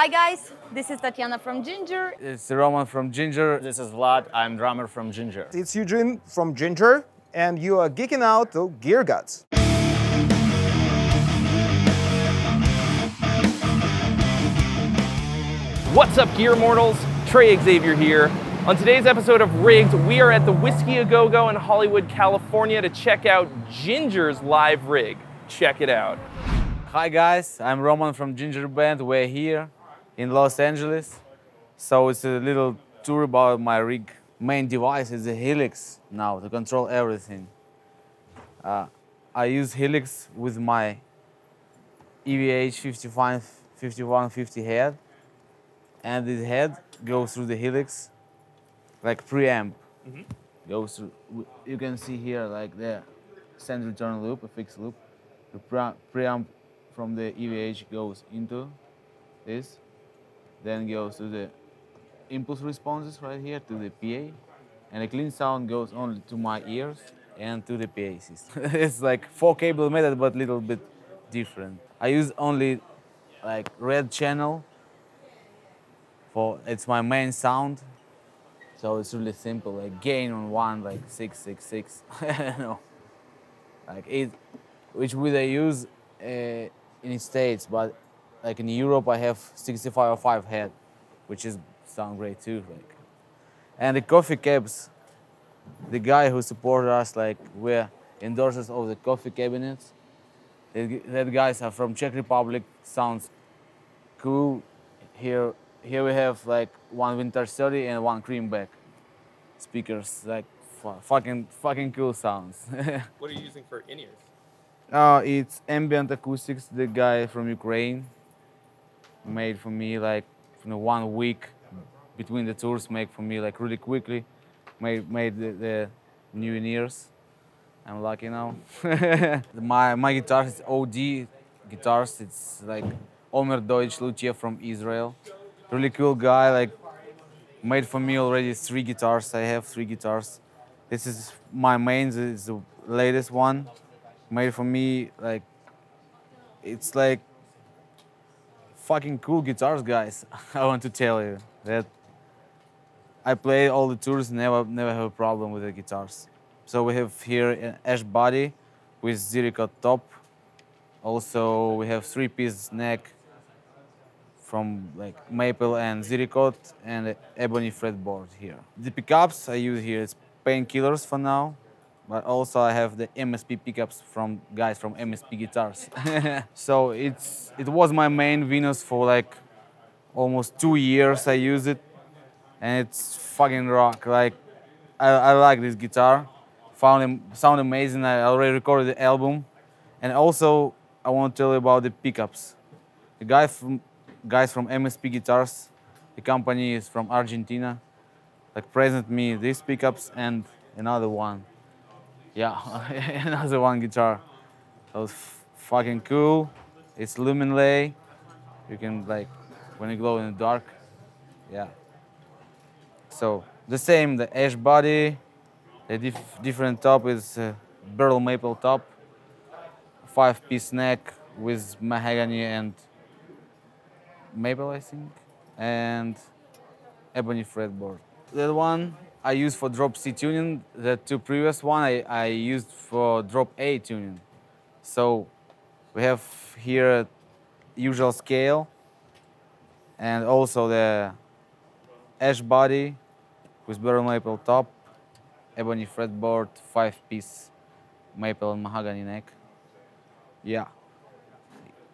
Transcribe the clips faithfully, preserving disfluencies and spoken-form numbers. Hi guys, this is Tatiana from JINJER. It's Roman from JINJER. This is Vlad, I'm drummer from JINJER. It's Eugene from JINJER, and you are geeking out to Gear Gods. What's up, Gear Mortals? Trey Xavier here. On today's episode of Rigged, we are at the Whisky-A-Go-Go in Hollywood, California to check out JINJER's live rig. Check it out. Hi guys, I'm Roman from JINJER Band. We're here in Los Angeles. So it's a little tour about my rig. Main device is a Helix now to control everything. Uh, I use Helix with my E V H fifty-one fifty head, and this head goes through the Helix like preamp. Mm-hmm. Goes through. You can see here like the send return loop, a fixed loop. The pre preamp from the E V H goes into this. Then goes to the impulse responses right here to the P A, and a clean sound goes only to my ears and to the P A system. It's like four cable method, but little bit different. I use only like red channel for it's my main sound, so it's really simple. Like gain on one, like six, six, six. I don't know, like eight, which we they use uh, in the States, but. Like in Europe, I have sixty-five oh five head, which is sound great too. Like, and the Koffee cabs, the guy who supported us, like we're endorsers of the Koffee cabinets. That guys are from Czech Republic. Sounds cool. Here, here we have like one vintage thirty and one creamback speakers. Like fucking, fucking cool sounds. What are you using for in-ears? Uh, it's Ambient Acoustics. The guy from Ukraine. Made for me like you know, one week between the tours, make for me like really quickly, made, made the, the new in-ears. I'm lucky now. my, my guitar is O D Guitars, it's like Omer Deutsch, luthier from Israel. Really cool guy, like made for me already three guitars, I have three guitars. This is my main, it's the latest one. Made for me like, it's like, fucking cool guitars, guys. I want to tell you that I play all the tours, never never have a problem with the guitars. So we have here an ash body with Ziricote top. Also, we have three-piece neck from like maple and Ziricote and ebony fretboard here. The pickups I use here is Painkillers for now, but also I have the M S P pickups from guys from M S P Guitars. So it's it was my main Venus for like almost two years I used it, and it's fucking rock. Like I, I like this guitar, found it sound amazing. I already recorded the album, and also I want to tell you about the pickups. The guy from guys from M S P Guitars, the company is from Argentina, like present me these pickups and another one. Yeah, another one guitar. That was fucking cool. It's Lumenlay. You can like, when you glow in the dark. Yeah. So the same, the ash body, the diff different top is uh, burl maple top, five-piece neck with mahogany and maple, I think, and ebony fretboard. That one, I use for drop C tuning. The two previous one I, I used for drop A tuning. So we have here a usual scale and also the ash body with burl maple top, ebony fretboard, five piece maple and mahogany neck. Yeah,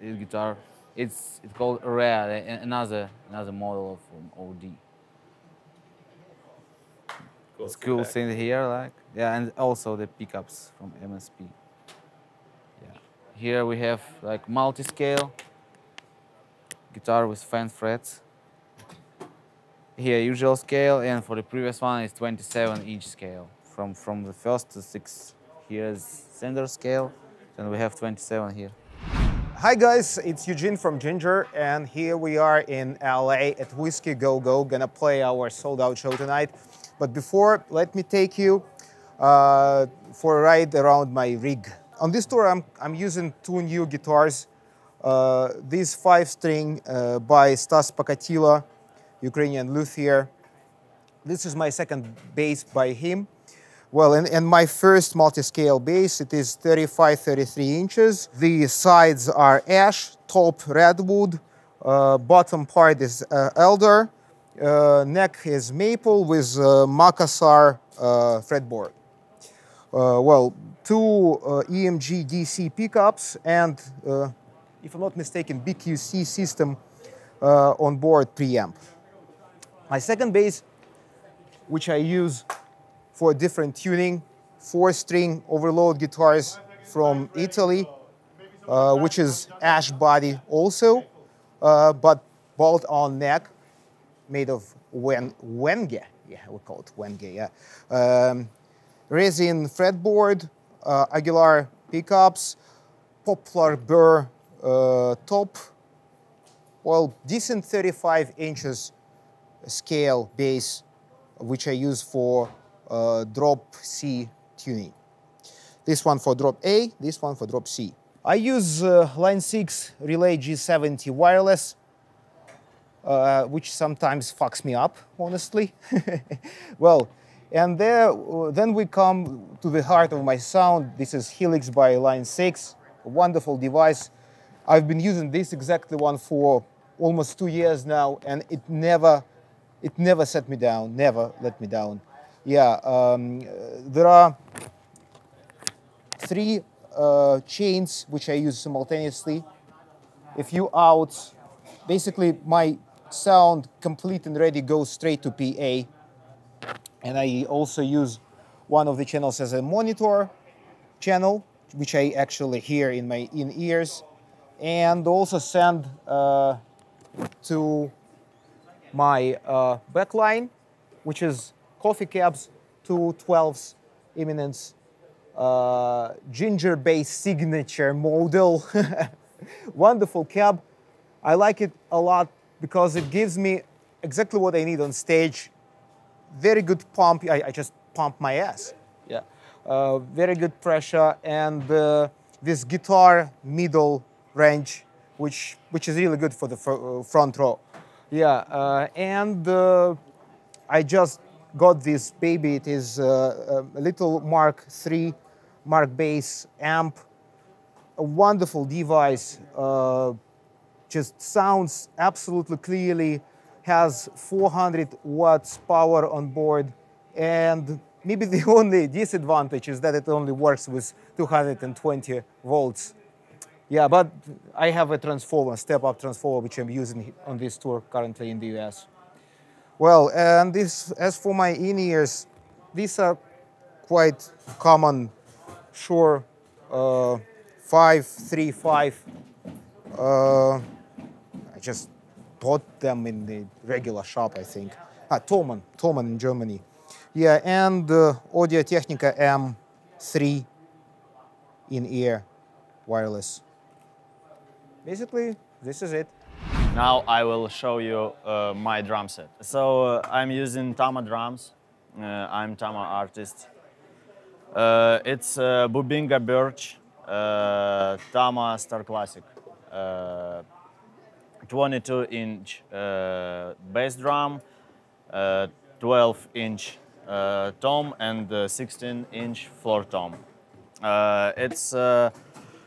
this guitar. It's it's called Rare, another another model of O D. It's cool thing here, like, yeah, and also the pickups from M S P. Yeah. Here we have like multi-scale guitar with fan frets. Here usual scale, and for the previous one is twenty-seven inch scale. From from the first to six, here is standard scale, and we have twenty-seven here. Hi guys, it's Eugene from JINJER, and here we are in L A at Whisky-A-Go-Go, gonna play our sold-out show tonight. But before, let me take you uh, for a ride around my rig. On this tour, I'm, I'm using two new guitars Uh, this five-string uh, by Stas Pakatila, Ukrainian luthier. This is my second bass by him. Well, and, and my first multi-scale bass, it is thirty-five, thirty-three inches. The sides are ash, top redwood, uh, bottom part is uh, elder, uh, neck is maple with uh, Macassar uh, fretboard. Uh, well, two uh, E M G D C pickups and, uh, if I'm not mistaken, B Q C system uh, on board preamp. My second bass, which I use for different tuning, four-string Overload guitars from Italy, uh, which is ash body also, uh, but bolt-on neck made of wen Wenge, yeah, we call it Wenge, yeah. Um, resin fretboard, uh, Aguilar pickups, poplar burr uh, top, well, decent thirty-five inches scale bass, which I use for Uh, drop C tuning. This one for drop A, this one for drop C. I use uh, Line six Relay G seventy wireless, uh, which sometimes fucks me up, honestly. Well, and there, uh, then we come to the heart of my sound. This is Helix by Line six, a wonderful device. I've been using this exact one for almost two years now, and it never, it never set me down, never let me down. Yeah, um, there are three uh, chains which I use simultaneously. If you out, basically my sound complete and ready goes straight to P A. And I also use one of the channels as a monitor channel, which I actually hear in my in-ears, and also send uh, to my uh, backline, which is Koffee cabs, two twelves, Eminence, uh, JINJER-based signature model. Wonderful cab. I like it a lot because it gives me exactly what I need on stage. Very good pump. I, I just pump my ass. Yeah. Uh, very good pressure, and uh, this guitar middle range, which which is really good for the fr front row. Yeah. Uh, and uh, I just got this baby. It is uh, a little Mark three, Mark Bass amp, a wonderful device, uh, just sounds absolutely clearly, has four hundred watts power on board, and maybe the only disadvantage is that it only works with two hundred twenty volts. Yeah, but I have a transformer, step-up transformer, which I'm using on this tour currently in the U S. Well, and this, as for my in-ears, these are quite common Shure uh, five three five. Uh, I just bought them in the regular shop, I think. Ah, Thomann, Thomann in Germany. Yeah, and uh, Audio Technica M three in-ear wireless. Basically, this is it. Now I will show you uh, my drum set. So uh, I'm using Thomann drums. Uh, I'm Thomann artist. Uh, it's uh, Bubinga Birch, uh, Thomann Star Classic, uh, twenty-two inch uh, bass drum, uh, twelve inch uh, tom, and uh, sixteen inch floor tom. Uh, it's uh,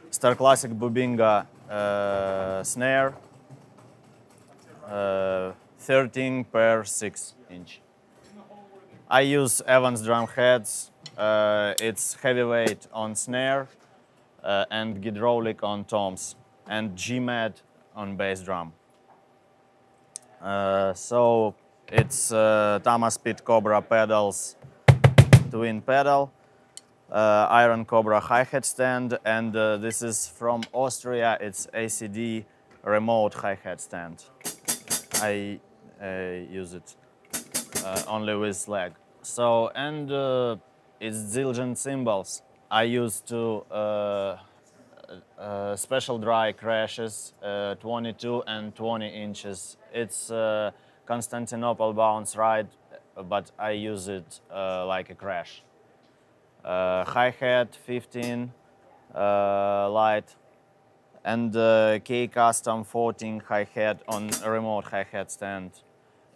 Star Classic Bubinga uh, snare. Uh, thirteen per six inch. I use Evans drum heads. Uh, it's heavyweight on snare uh, and hydraulic on toms and G M A D on bass drum. Uh, so it's uh, Thomann Speed Cobra pedals, twin pedal, uh, Iron Cobra hi-hat stand, and uh, this is from Austria. It's A C D remote hi-hat stand. I uh, use it uh, only with leg. So, and uh, it's Zildjian cymbals. I used to uh, uh, special dry crashes, uh, twenty-two and twenty inches. It's uh, Constantinople bounce ride, but I use it uh, like a crash. Uh, hi-hat fifteen uh, light, and uh, K-Custom fourteen hi-hat on a remote hi-hat stand.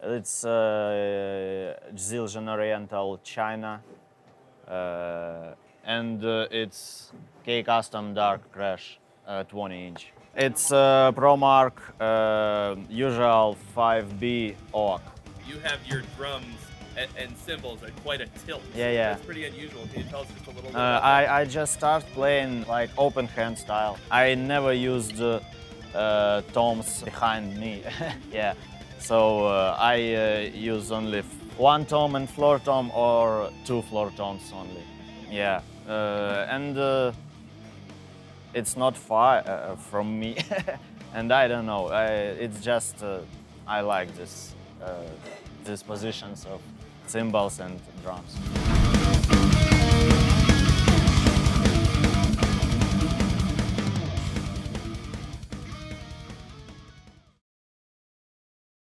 It's uh, Zildjian Oriental China, uh, and uh, it's K-Custom Dark Crash uh, twenty inch. It's uh, ProMark uh, usual five B O C. You have your drums and, and cymbals at quite a tilt. Yeah, yeah. That's pretty unusual. Can you tell us just a little bit? Uh, I, I just started playing like open hand style. I never used uh, uh, toms behind me. Yeah. So uh, I uh, use only one tom and floor tom, or two floor toms only. Yeah, uh, and uh, it's not far uh, from me, and I don't know. I, it's just uh, I like this uh, these positions of cymbals and drums.